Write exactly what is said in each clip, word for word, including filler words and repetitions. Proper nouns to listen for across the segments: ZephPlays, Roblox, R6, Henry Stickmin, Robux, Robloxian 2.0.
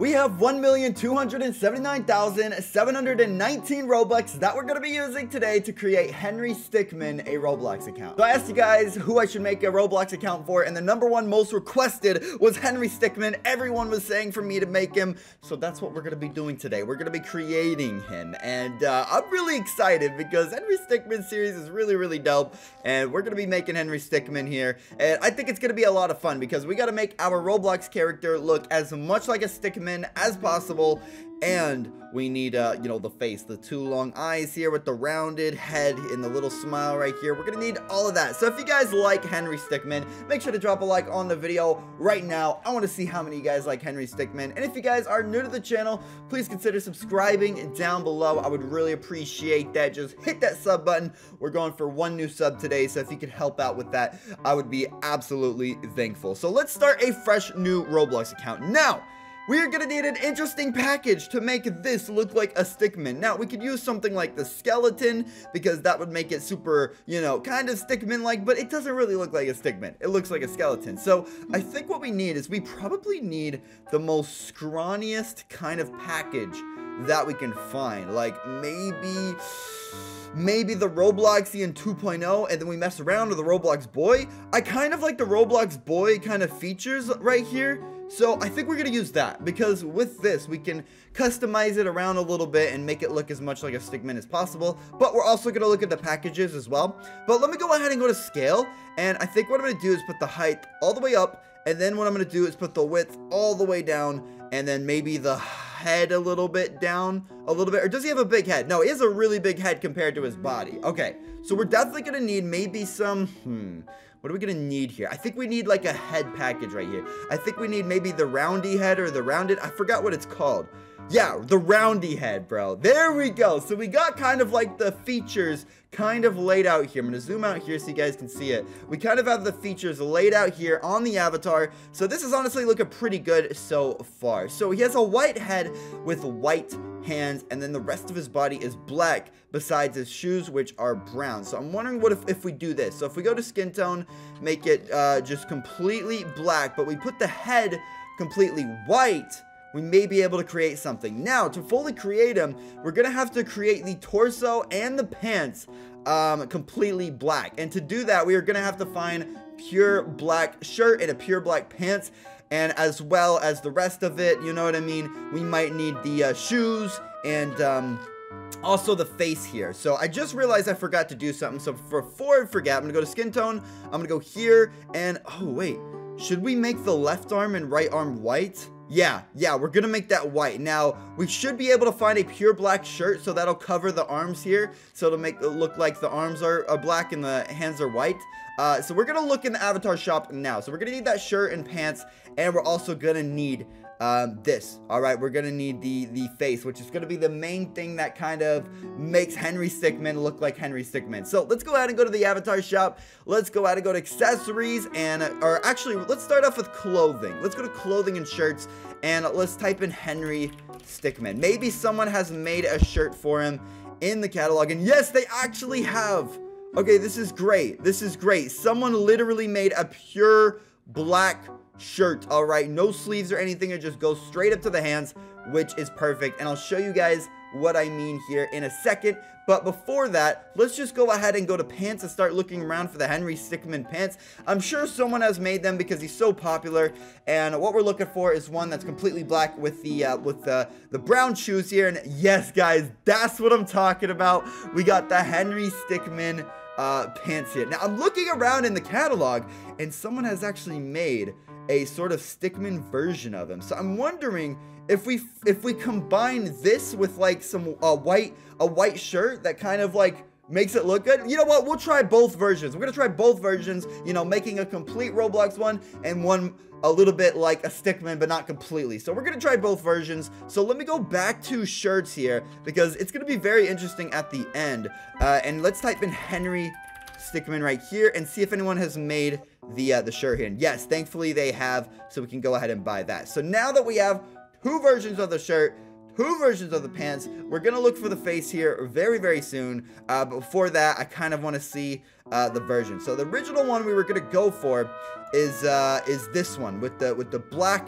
we have one million two hundred seventy-nine thousand seven hundred nineteen Robux that we're going to be using today to create Henry Stickmin a Roblox account. So I asked you guys who I should make a Roblox account for, and the number one most requested was Henry Stickmin. Everyone was saying for me to make him, so that's what we're going to be doing today. We're going to be creating him, and uh, I'm really excited because Henry Stickmin series is really, really dope, and we're going to be making Henry Stickmin here, and I think it's going to be a lot of fun because we got to make our Roblox character look as much like a Stickmin as possible. And we need, uh, you know, the face, the two long eyes here with the rounded head and the little smile right here. We're going to need all of that. So if you guys like Henry Stickmin, make sure to drop a like on the video right now. I want to see how many of you guys like Henry Stickmin. And if you guys are new to the channel, please consider subscribing down below. I would really appreciate that. Just hit that sub button. We're going for one new sub today. So if you could help out with that, I would be absolutely thankful. So let's start a fresh new Roblox account now. We are going to need an interesting package to make this look like a Stickmin. Now, we could use something like the skeleton because that would make it super, you know, kind of Stickmin-like, but it doesn't really look like a Stickmin. It looks like a skeleton. So, I think what we need is we probably need the most scrawniest kind of package that we can find. Like, maybe... maybe the Robloxian two point oh, and then we mess around with the Roblox boy. I kind of like the Roblox boy kind of features right here. So I think we're going to use that because with this, we can customize it around a little bit and make it look as much like a Stickmin as possible. But we're also going to look at the packages as well. But let me go ahead and go to scale. And I think what I'm going to do is put the height all the way up. And then what I'm going to do is put the width all the way down. And then maybe the head a little bit down a little bit. Or does he have a big head? No, he has a really big head compared to his body. Okay, so we're definitely going to need maybe some... Hmm... what are we going to need here? I think we need like a head package right here. I think we need maybe the roundy head or the rounded. I forgot what it's called. Yeah, the roundy head, bro. There we go. So we got kind of like the features kind of laid out here. I'm going to zoom out here so you guys can see it. We kind of have the features laid out here on the avatar. So this is honestly looking pretty good so far. So he has a white head with white hands, and then the rest of his body is black besides his shoes, which are brown. So I'm wondering what if, if we do this. So if we go to skin tone, make it uh, just completely black, but we put the head completely white, we may be able to create something. Now, to fully create him, we're going to have to create the torso and the pants um, completely black. And to do that, we are going to have to find pure black shirt and a pure black pants. And as well as the rest of it, you know what I mean? We might need the uh, shoes and... Um, also the face here. So I just realized I forgot to do something. So before I forget, I'm gonna go to skin tone. I'm gonna go here and oh wait, should we make the left arm and right arm white? Yeah, yeah, we're gonna make that white. Now, we should be able to find a pure black shirt, so that'll cover the arms here. So it'll make it look like the arms are, are black and the hands are white. Uh, so we're gonna look in the avatar shop now. So we're gonna need that shirt and pants, and we're also gonna need Um, this. All right, we're gonna need the the face, which is gonna be the main thing that kind of makes Henry Stickmin look like Henry Stickmin. So let's go ahead and go to the avatar shop. Let's go ahead and go to accessories, and or actually let's start off with clothing. Let's go to clothing and shirts, and let's type in Henry Stickmin. Maybe someone has made a shirt for him in the catalog, and yes, they actually have. Okay, this is great. This is great. Someone literally made a pure black shirt. All right, no sleeves or anything. It just goes straight up to the hands, which is perfect. And I'll show you guys what I mean here in a second. But before that, let's just go ahead and go to pants and start looking around for the Henry Stickmin pants. I'm sure someone has made them because he's so popular. And what we're looking for is one that's completely black with the uh, with the, the brown shoes here. And yes, guys, that's what I'm talking about. We got the Henry Stickmin uh, pants here. Now, I'm looking around in the catalog, and someone has actually made a sort of Stickmin version of him. So I'm wondering if we if we combine this with like some uh, white a white shirt that kind of like makes it look good. You know what? We'll try both versions. We're gonna try both versions. You know, making a complete Roblox one and one a little bit like a Stickmin, but not completely. So we're gonna try both versions. So let me go back to shirts here because it's gonna be very interesting at the end. Uh, and let's type in Henry Stickmin right here and see if anyone has made the uh, the shirt here. And yes, thankfully they have, so we can go ahead and buy that. So now that we have two versions of the shirt, two versions of the pants, we're gonna look for the face here very very soon. Uh, but before that, I kind of want to see uh, the version. So the original one we were gonna go for is uh, is this one with the with the black.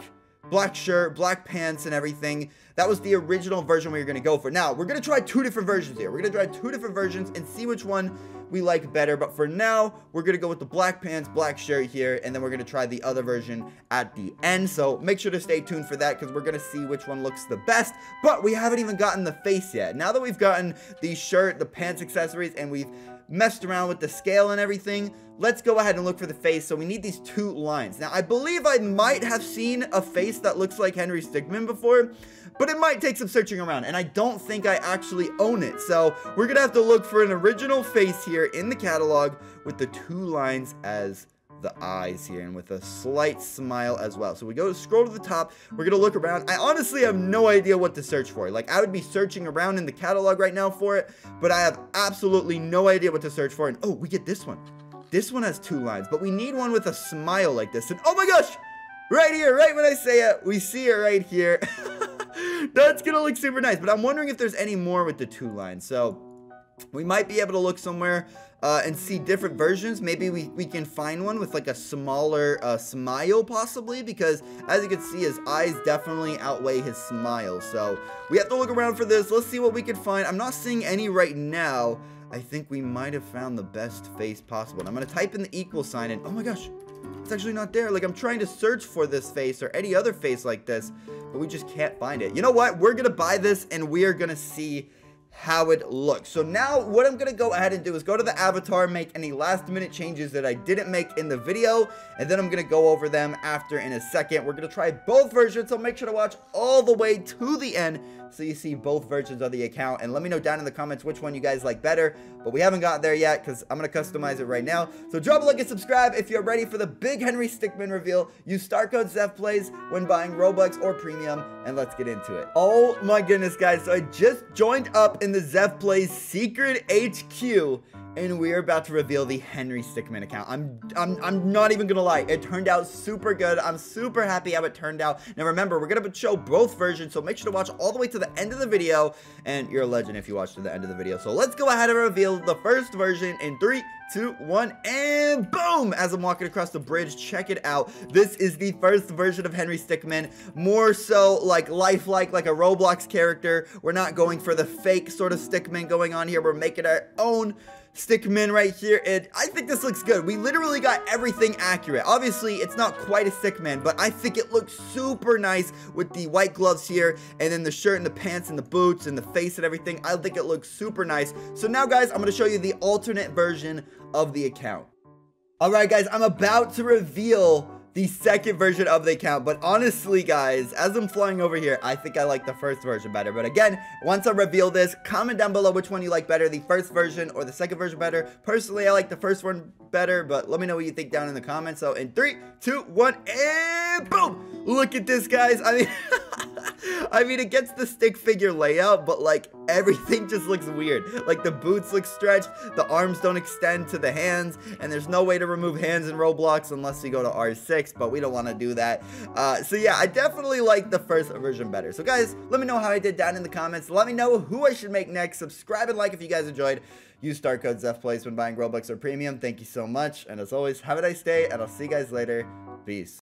black shirt, black pants, and everything. That was the original version we were going to go for. Now, we're going to try two different versions here. We're going to try two different versions and see which one we like better. But for now, we're going to go with the black pants, black shirt here. And then we're going to try the other version at the end. So make sure to stay tuned for that because we're going to see which one looks the best. But we haven't even gotten the face yet. Now that we've gotten the shirt, the pants, accessories, and we've messed around with the scale and everything, let's go ahead and look for the face. So we need these two lines. Now, I believe I might have seen a face that looks like Henry Stickmin before, but it might take some searching around, and I don't think I actually own it. So we're gonna have to look for an original face here in the catalog with the two lines as the eyes here and with a slight smile as well. So we go to scroll to the top. We're gonna look around. I honestly have no idea what to search for. Like, I would be searching around in the catalog right now for it, but I have absolutely no idea what to search for. And oh, we get this one. This one has two lines, but we need one with a smile like this. And oh my gosh, right here, right when I say it, we see it right here. That's gonna look super nice, but I'm wondering if there's any more with the two lines. So we might be able to look somewhere uh, and see different versions. Maybe we, we can find one with like a smaller uh, smile possibly, because as you can see, his eyes definitely outweigh his smile. So we have to look around for this. Let's see what we can find. I'm not seeing any right now. I think we might have found the best face possible. And I'm gonna type in the equal sign and oh my gosh, it's actually not there. Like, I'm trying to search for this face or any other face like this, but we just can't find it. You know what? We're gonna buy this and we are gonna see how it looks. So now what I'm gonna go ahead and do is go to the avatar, make any last minute changes that I didn't make in the video, and then I'm gonna go over them after in a second. We're gonna try both versions, so make sure to watch all the way to the end so you see both versions of the account, and let me know down in the comments which one you guys like better. But we haven't got there yet because I'm gonna customize it right now. So drop a like and subscribe if you're ready for the big Henry Stickmin reveal. Use star code ZephPlays when buying Robux or premium, and let's get into it. Oh my goodness, guys, so I just joined up in the ZephPlays secret H Q, and we're about to reveal the Henry Stickmin account. I'm, I'm, I'm not even gonna lie, it turned out super good. I'm super happy how it turned out. Now remember, we're gonna show both versions, so make sure to watch all the way to the end of the video, and you're a legend if you watch to the end of the video. So let's go ahead and reveal the first version in three, two, one, and boom! As I'm walking across the bridge, check it out. This is the first version of Henry Stickmin, more so like lifelike, like a Roblox character. We're not going for the fake sort of Stickmin going on here. We're making our own Stickmin right here, and I think this looks good. We literally got everything accurate. Obviously, it's not quite a Stickmin, but I think it looks super nice with the white gloves here, and then the shirt and the pants and the boots and the face and everything. I think it looks super nice. So now, guys, I'm gonna show you the alternate version of the account. All right, guys, I'm about to reveal the second version of the account, but honestly, guys, as I'm flying over here, I think I like the first version better. But again, once I reveal this, comment down below which one you like better, the first version or the second version better. Personally, I like the first one better, but let me know what you think down in the comments. So in three, two, one, and boom! Look at this, guys. I mean, I mean, it gets the stick figure layout, but like everything just looks weird. Like the boots look stretched, the arms don't extend to the hands, and there's no way to remove hands in Roblox unless you go to R six, but we don't want to do that. Uh, so yeah, I definitely like the first version better. So guys, let me know how I did down in the comments. Let me know who I should make next. Subscribe and like if you guys enjoyed. Use star code ZephPlays when buying Robux or premium. Thank you so much, and as always, have a nice day, and I'll see you guys later. Peace.